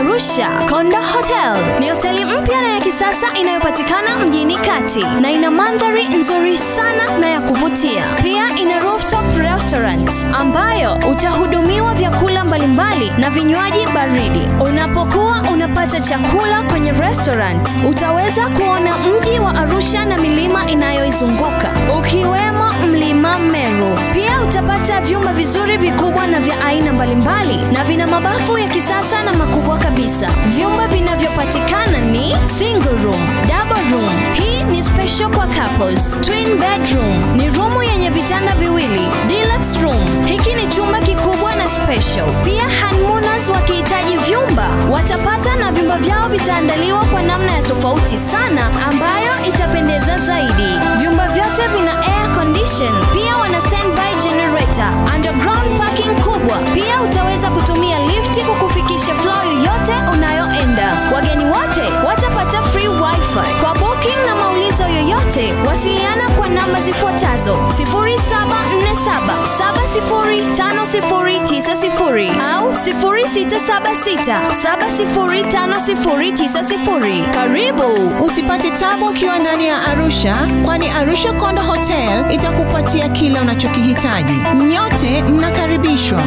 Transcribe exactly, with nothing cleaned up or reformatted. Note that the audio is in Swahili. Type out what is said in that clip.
Arusha Kondo Hotel ni hoteli mpya na ya kisasa inayopatikana mjini kati na ina mandhari nzuri sana na ya kuvutia. Pia ina rooftop restaurant ambayo utahudumiwa vyakula mbalimbali na vinywaji baridi. Unapokuwa unapata chakula kwenye restaurant, utaweza kuona mji wa Arusha na milima inayoizunguka, ukiwemo mlima Meru. Pia utapata vyumba vizuri vikubwa na vya aina mbalimbali na vina mabafu ya kisasa na makubwa kabisa. Vyumba vinavyopatikana ni single room, double room. Hii ni special kwa couples. Twin bedroom ni room yenye vitanda viwili. Deluxe room, hiki ni chumba kikubwa na special. Pia honeymooners wakihitaji vyumba watapata, na vyumba vyao vitaandaliwa kwa namna ya tofauti sana ambayo itapendeza zaidi. Vyumba vyote vina air condition. Pia wana standby generator, underground parking kubwa. Pia utaweza kutumia lifti kukufikisha floor yoyote unayoenda. Wageni wote watapata free wifi. Kwa booking na maulizo yoyote, wasiliana kwa namba zifuatazo: sifuri saba nne saba saba sifuri tano sifuri tisa sifuri au sifuri sita saba sita saba sifuri tano sifuri tisa sifuri. Karibu! Usipate tabu ukiwa ndani ya Arusha, kwani Arusha Kondo Hotel itakupatia kila unachokihitaji. Nyote mnakaribishwa.